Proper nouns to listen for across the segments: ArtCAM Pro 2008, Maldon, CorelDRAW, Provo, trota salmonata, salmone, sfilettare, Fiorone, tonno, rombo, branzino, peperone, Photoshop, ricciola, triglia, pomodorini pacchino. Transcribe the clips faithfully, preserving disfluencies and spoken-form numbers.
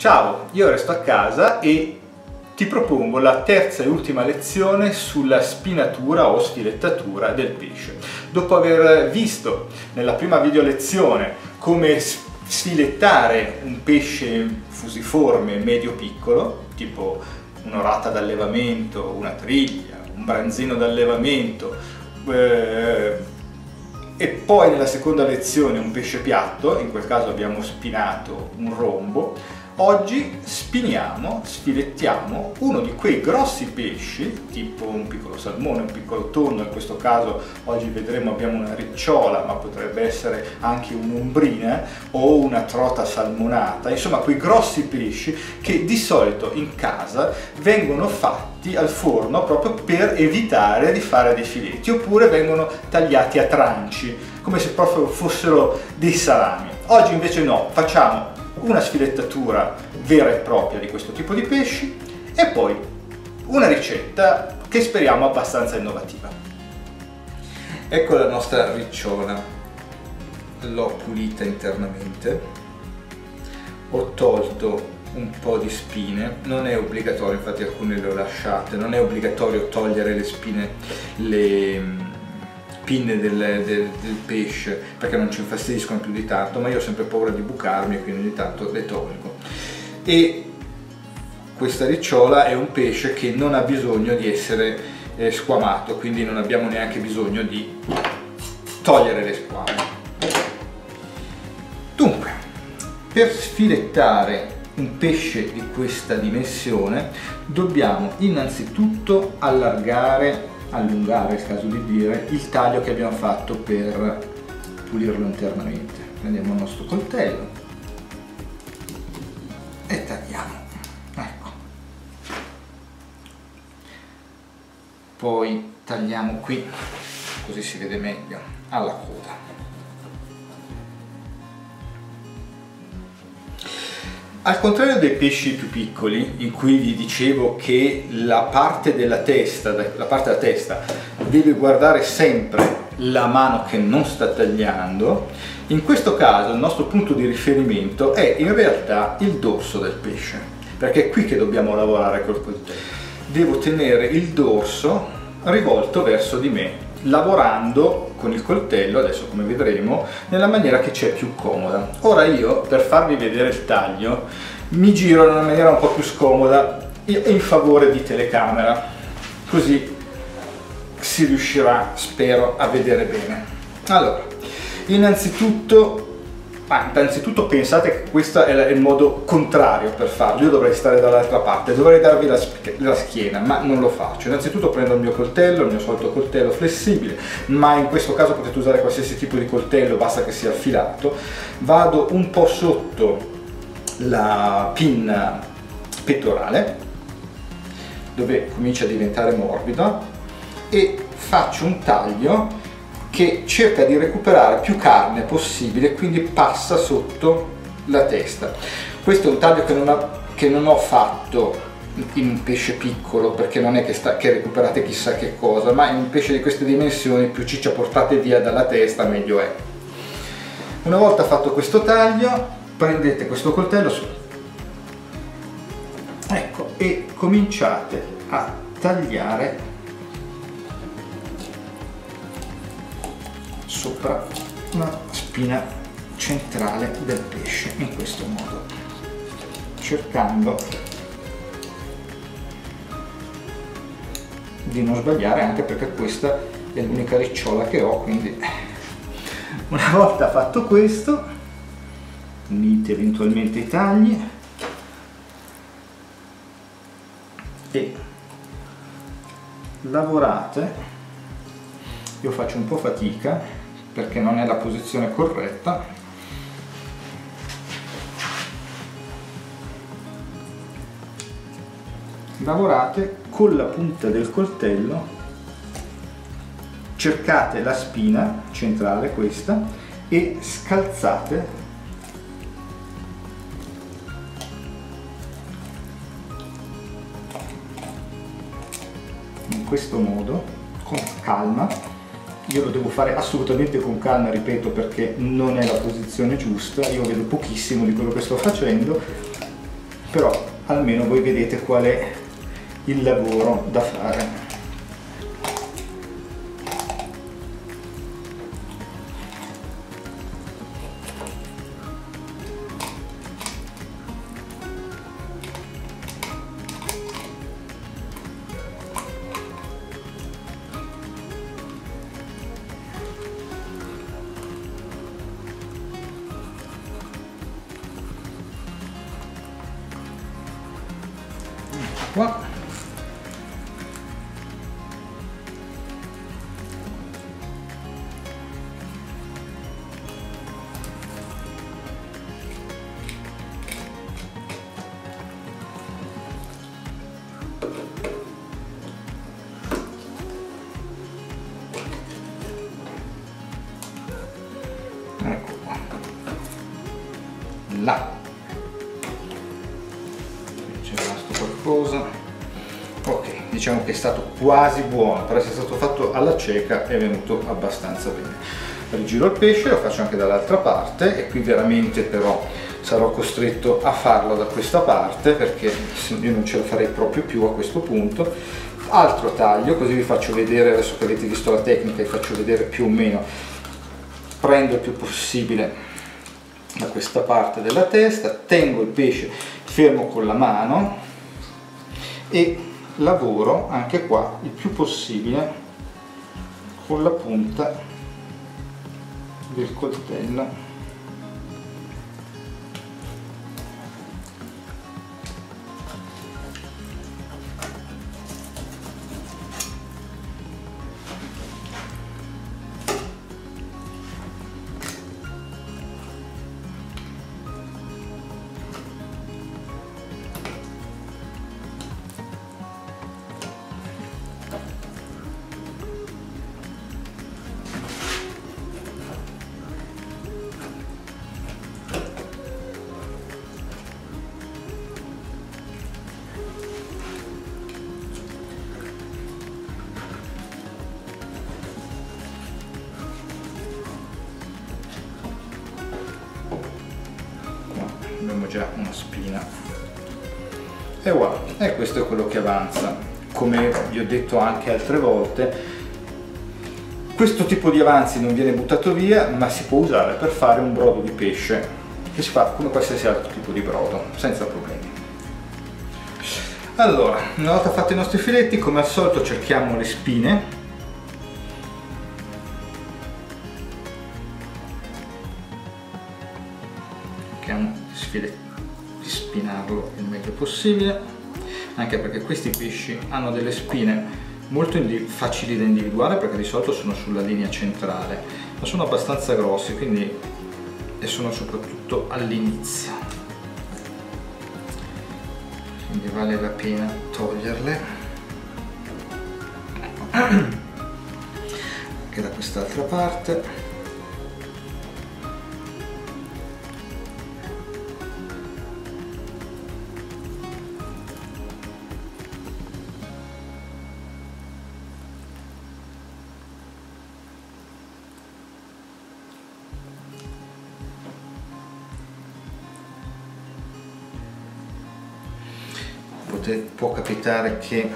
Ciao, io resto a casa e ti propongo la terza e ultima lezione sulla spinatura o sfilettatura del pesce. Dopo aver visto nella prima video lezione come sfilettare un pesce fusiforme medio-piccolo, tipo un'orata d'allevamento, una triglia, un branzino d'allevamento, eh, e poi nella seconda lezione un pesce piatto, in quel caso abbiamo spinato un rombo, oggi spiniamo, sfilettiamo uno di quei grossi pesci, tipo un piccolo salmone, un piccolo tonno, in questo caso oggi vedremo abbiamo una ricciola, ma potrebbe essere anche un'ombrina o una trota salmonata, insomma quei grossi pesci che di solito in casa vengono fatti al forno proprio per evitare di fare dei filetti, oppure vengono tagliati a tranci, come se proprio fossero dei salami. Oggi invece no, facciamo una sfilettatura vera e propria di questo tipo di pesci e poi una ricetta che speriamo abbastanza innovativa. Ecco la nostra ricciola, l'ho pulita internamente, ho tolto un po' di spine, non è obbligatorio, infatti alcune le ho lasciate, non è obbligatorio togliere le spine, le pinne del, del, del pesce, perché non ci infastidiscono più di tanto, ma io ho sempre paura di bucarmi e quindi ogni tanto le tolgo. E questa ricciola è un pesce che non ha bisogno di essere eh, squamato, quindi non abbiamo neanche bisogno di togliere le squame. Dunque, per sfilettare un pesce di questa dimensione dobbiamo innanzitutto allargare allungare, è il caso di dire, il taglio che abbiamo fatto per pulirlo internamente. Prendiamo il nostro coltello e tagliamo, ecco. Poi tagliamo qui, così si vede meglio, alla coda. Al contrario dei pesci più piccoli, in cui vi dicevo che la parte della testa, la parte della testa deve guardare sempre la mano che non sta tagliando, in questo caso il nostro punto di riferimento è in realtà il dorso del pesce, perché è qui che dobbiamo lavorare col coltello. Devo tenere il dorso rivolto verso di me, lavorando con il coltello, adesso come vedremo, nella maniera che c'è più comoda. Ora io, per farvi vedere il taglio, mi giro in una maniera un po' più scomoda e in favore di telecamera, così si riuscirà, spero, a vedere bene. Allora, innanzitutto Ah, innanzitutto pensate che questo è il modo contrario per farlo, io dovrei stare dall'altra parte, dovrei darvi la, la schiena, ma non lo faccio. Innanzitutto prendo il mio coltello, il mio solito coltello flessibile, ma in questo caso potete usare qualsiasi tipo di coltello, basta che sia affilato. Vado un po' sotto la pinna pettorale, dove comincia a diventare morbida, e faccio un taglio che cerca di recuperare più carne possibile, quindi passa sotto la testa. Questo è un taglio che non, ha, che non ho fatto in un pesce piccolo, perché non è che, sta, che recuperate chissà che cosa, ma in un pesce di queste dimensioni più ciccia portate via dalla testa meglio è. Una volta fatto questo taglio, prendete questo coltello su, ecco, e cominciate a tagliare sopra la spina centrale del pesce, in questo modo, cercando di non sbagliare, anche perché questa è l'unica ricciola che ho, quindi una volta fatto questo, unite eventualmente i tagli e lavorate. Io faccio un po' fatica perché non è la posizione corretta, lavorate con la punta del coltello, cercate la spina centrale, questa, e scalzate in questo modo, con calma. Io lo devo fare assolutamente con calma, ripeto, perché non è la posizione giusta, io vedo pochissimo di quello che sto facendo, però almeno voi vedete qual è il lavoro da fare. Qua ecco qua là qualcosa. Ok, diciamo che è stato quasi buono, per essere stato fatto alla cieca è venuto abbastanza bene. Rigiro il pesce, lo faccio anche dall'altra parte e qui veramente però sarò costretto a farlo da questa parte perché io non ce la farei proprio più a questo punto. Altro taglio, così vi faccio vedere, adesso che avete visto la tecnica vi faccio vedere più o meno. Prendo il più possibile da questa parte della testa, tengo il pesce fermo con la mano e lavoro anche qua il più possibile con la punta del coltello. Già una spina e voilà, e questo è quello che avanza. Come vi ho detto anche altre volte, questo tipo di avanzi non viene buttato via, ma si può usare per fare un brodo di pesce che si fa come qualsiasi altro tipo di brodo senza problemi. Allora, una volta fatti i nostri filetti, come al solito cerchiamo le spine. Di spinarlo il meglio possibile, anche perché questi pesci hanno delle spine molto facili da individuare perché di solito sono sulla linea centrale, ma sono abbastanza grossi, quindi e sono soprattutto all'inizio, quindi vale la pena toglierle anche da quest'altra parte. Può capitare che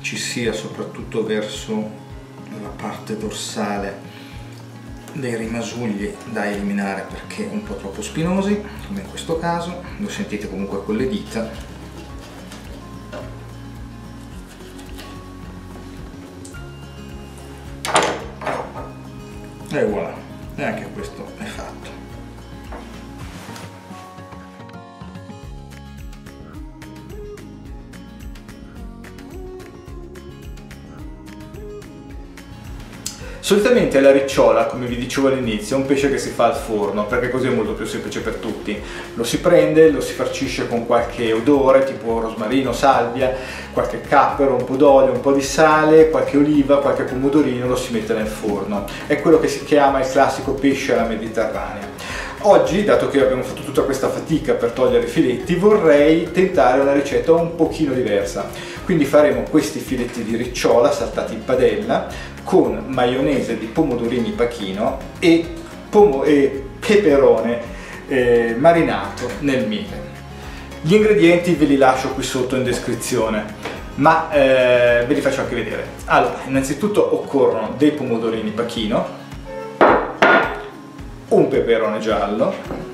ci sia, soprattutto verso la parte dorsale, dei rimasugli da eliminare perché un po' troppo spinosi, come in questo caso, lo sentite comunque con le dita. E voilà, e anche questo è fatto. Solitamente la ricciola, come vi dicevo all'inizio, è un pesce che si fa al forno, perché così è molto più semplice per tutti. Lo si prende, lo si farcisce con qualche odore, tipo rosmarino, salvia, qualche cappero, un po' d'olio, un po' di sale, qualche oliva, qualche pomodorino, lo si mette nel forno. È quello che si chiama il classico pesce alla mediterranea. Oggi, dato che abbiamo fatto tutta questa fatica per togliere i filetti, vorrei tentare una ricetta un pochino diversa. Quindi faremo questi filetti di ricciola saltati in padella con maionese di pomodorini pacchino e, pomo e peperone eh, marinato nel miele. Gli ingredienti ve li lascio qui sotto in descrizione, ma eh, ve li faccio anche vedere. Allora, innanzitutto occorrono dei pomodorini pacchino, un peperone giallo,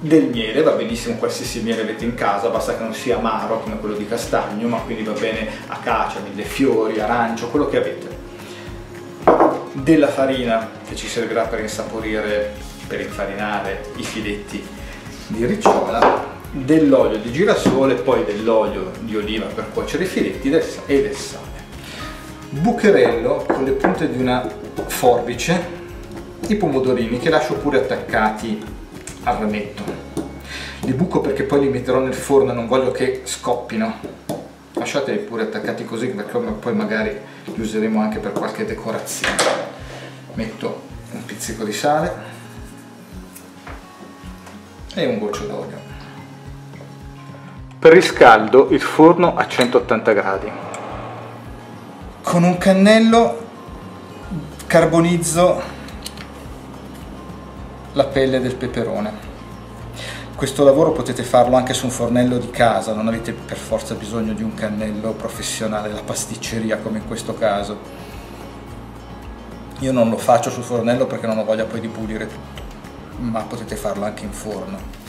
del miele, va benissimo qualsiasi miele avete in casa, basta che non sia amaro come quello di castagno, ma quindi va bene acacia, millefiori, arancio, quello che avete. Della farina che ci servirà per insaporire, per infarinare i filetti di ricciola, dell'olio di girasole, poi dell'olio di oliva per cuocere i filetti e del sale. Bucherello con le punte di una forbice i pomodorini, che lascio pure attaccati al rametto. Li buco perché poi li metterò nel forno e non voglio che scoppino. Lasciateli pure attaccati così, perché poi magari li useremo anche per qualche decorazione. Metto un pizzico di sale e un goccio d'olio. Riscaldo il forno a centottanta gradi. Con un cannello carbonizzo la pelle del peperone. Questo lavoro potete farlo anche su un fornello di casa, non avete per forza bisogno di un cannello professionale, la pasticceria come in questo caso. Io non lo faccio sul fornello perché non ho voglia poi di pulire tutto, ma potete farlo anche in forno.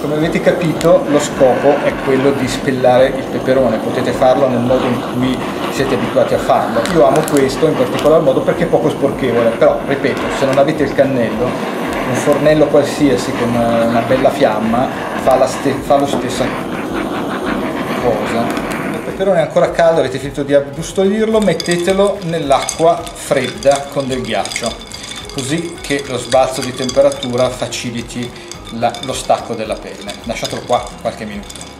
Come avete capito, lo scopo è quello di spellare il peperone, potete farlo nel modo in cui siete abituati a farlo. Io amo questo in particolar modo perché è poco sporchevole, però ripeto, se non avete il cannello, un fornello qualsiasi con una bella fiamma fa, la fa lo stessa cosa. Il peperone è ancora caldo, avete finito di abbustolirlo, mettetelo nell'acqua fredda con del ghiaccio, così che lo sbalzo di temperatura faciliti La, lo stacco della pelle. Lasciatelo qua qualche minuto.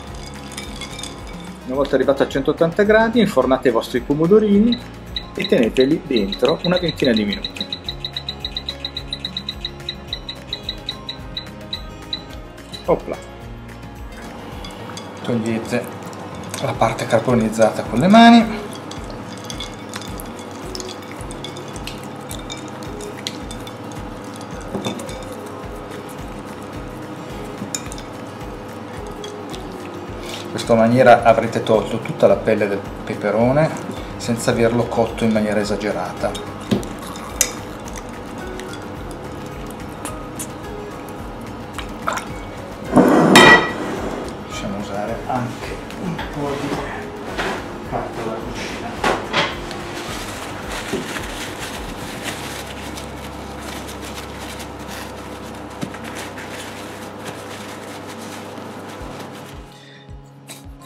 Una volta arrivato a centottanta gradi, infornate i vostri pomodorini e teneteli dentro una ventina di minuti. Opla. Togliete la parte carbonizzata con le mani. In questa maniera avrete tolto tutta la pelle del peperone senza averlo cotto in maniera esagerata. Possiamo usare anche un po' di carta da cucina.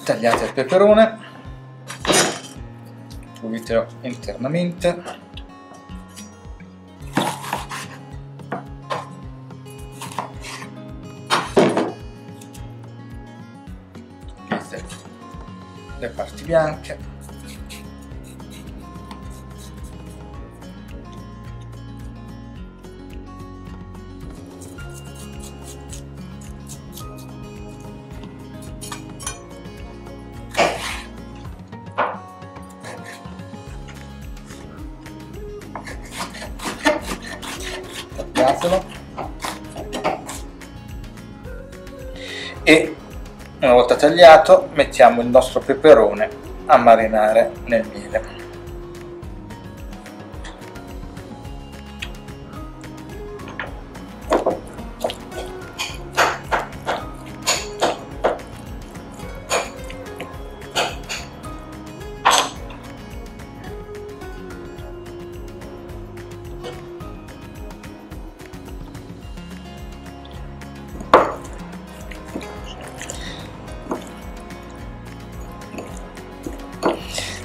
Tagliate il peperone, pulitelo internamente, togliete le parti bianche, e una volta tagliato mettiamo il nostro peperone a marinare nel miele.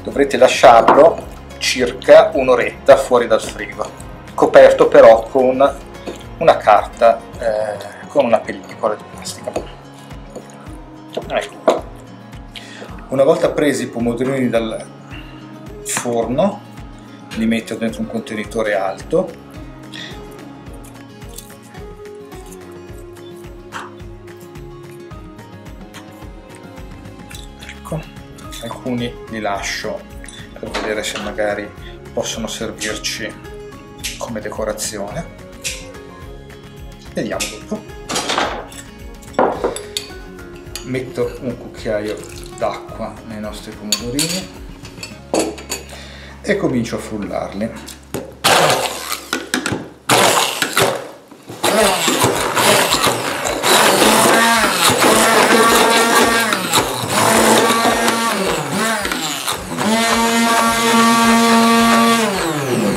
Dovrete lasciarlo circa un'oretta fuori dal frigo, coperto però con una carta, eh, con una pellicola di plastica. Ecco. Una volta presi i pomodorini dal forno, li metto dentro un contenitore alto, ecco. Alcuni li lascio per vedere se magari possono servirci come decorazione. Vediamo dopo. metto un cucchiaio d'acqua nei nostri pomodorini e comincio a frullarli.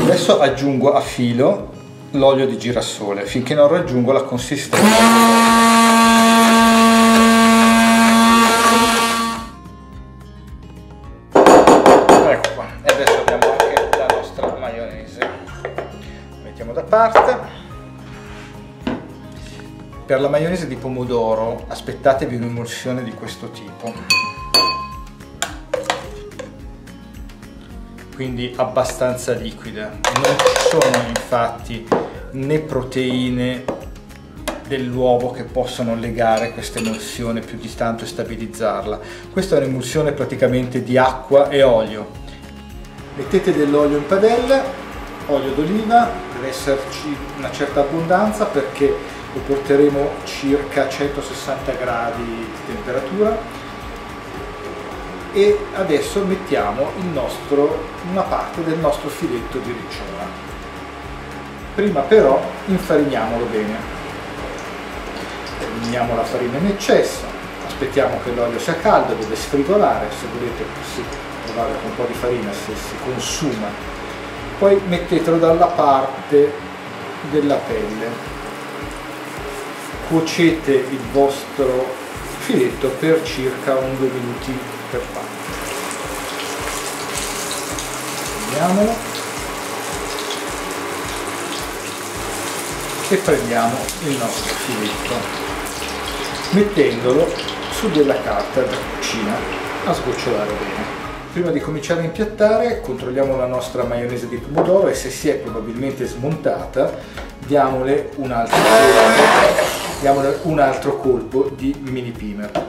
Adesso aggiungo a filo l'olio di girasole finché non raggiungo la consistenza. Per la maionese di pomodoro aspettatevi un'emulsione di questo tipo, quindi abbastanza liquida, non ci sono infatti né proteine dell'uovo che possono legare questa emulsione più di tanto e stabilizzarla. Questa è un'emulsione praticamente di acqua e olio. Mettete dell'olio in padella, olio d'oliva, deve esserci una certa abbondanza perché lo porteremo circa centosessanta gradi di temperatura. E adesso mettiamo il nostro, una parte del nostro filetto di ricciola. Prima però infariniamolo bene, eliminiamo la farina in eccesso, aspettiamo che l'olio sia caldo, deve sfrigolare, se volete sì, provare con un po' di farina se si consuma, poi mettetelo dalla parte della pelle. Cuocete il vostro filetto per circa un due minuti per parte. Prendiamolo e prendiamo il nostro filetto mettendolo su della carta da cucina a sgocciolare bene. Prima di cominciare a impiattare controlliamo la nostra maionese di pomodoro e se si è probabilmente smontata diamole un altro colpo. Diamo un altro colpo di mini primer.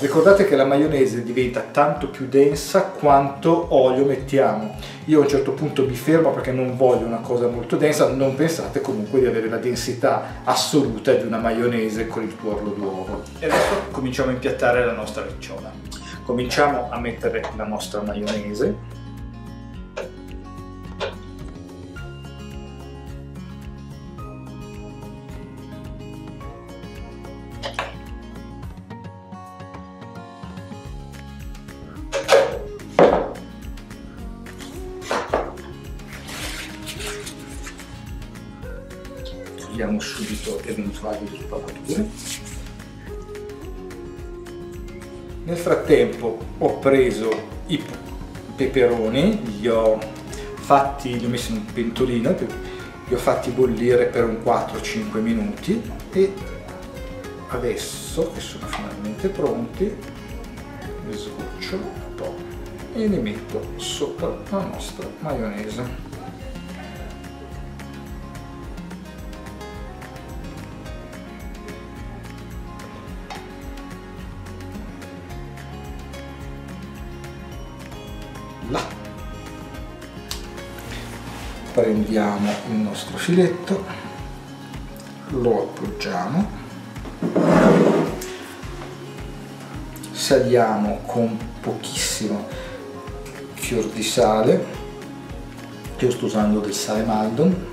Ricordate che la maionese diventa tanto più densa quanto olio mettiamo. Io a un certo punto mi fermo perché non voglio una cosa molto densa, non pensate comunque di avere la densità assoluta di una maionese con il tuorlo d'uovo. E adesso cominciamo a impiattare la nostra ricciola. Cominciamo a mettere la nostra maionese. Vediamo subito eventuali sbavature. Nel frattempo ho preso i peperoni, li ho fatti, li ho messi in un pentolino, li ho fatti bollire per un quattro cinque minuti e adesso che sono finalmente pronti li sgoccio un po' e li metto sopra la nostra maionese. Prendiamo il nostro filetto, lo appoggiamo, saliamo con pochissimo fior di sale, io sto usando del sale Maldon,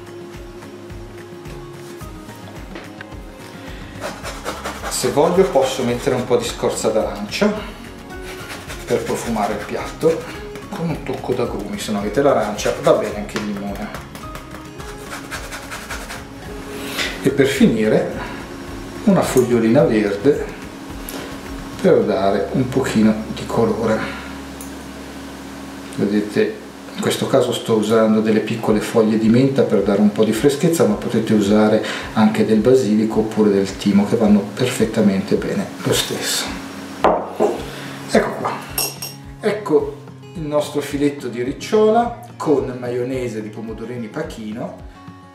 se voglio posso mettere un po' di scorza d'arancia per profumare il piatto, con un tocco d'agrumi, se non avete l'arancia va bene anche il limone. E per finire una fogliolina verde per dare un pochino di colore. Vedete, in questo caso sto usando delle piccole foglie di menta per dare un po' di freschezza, ma potete usare anche del basilico oppure del timo che vanno perfettamente bene lo stesso. Ecco qua. Ecco il nostro filetto di ricciola con maionese di pomodorini pacchino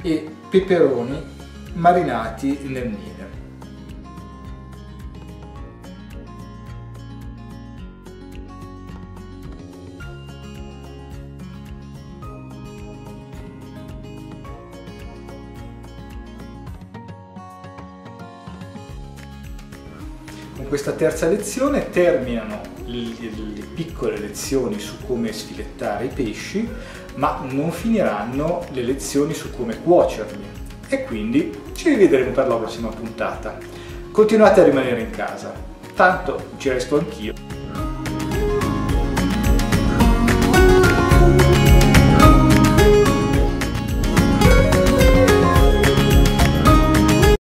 e peperoni marinati nel miele. Con questa terza lezione terminano le piccole lezioni su come sfilettare i pesci, ma non finiranno le lezioni su come cuocerli, e quindi ci rivedremo per la prossima puntata. Continuate a rimanere in casa, tanto ci resto anch'io.